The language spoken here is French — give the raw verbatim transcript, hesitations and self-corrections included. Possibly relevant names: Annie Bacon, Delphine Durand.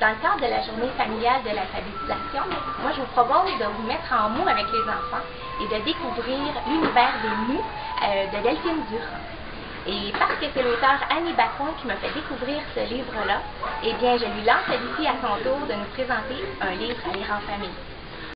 Dans le cadre de la journée familiale de l'alphabétisation, moi je vous propose de vous mettre en mots avec les enfants et de découvrir l'univers des mots euh, de Delphine Durand. Et parce que c'est l'auteur Annie Bacon qui m'a fait découvrir ce livre-là, eh bien je lui lance ici à son tour de nous présenter un livre à lire en famille.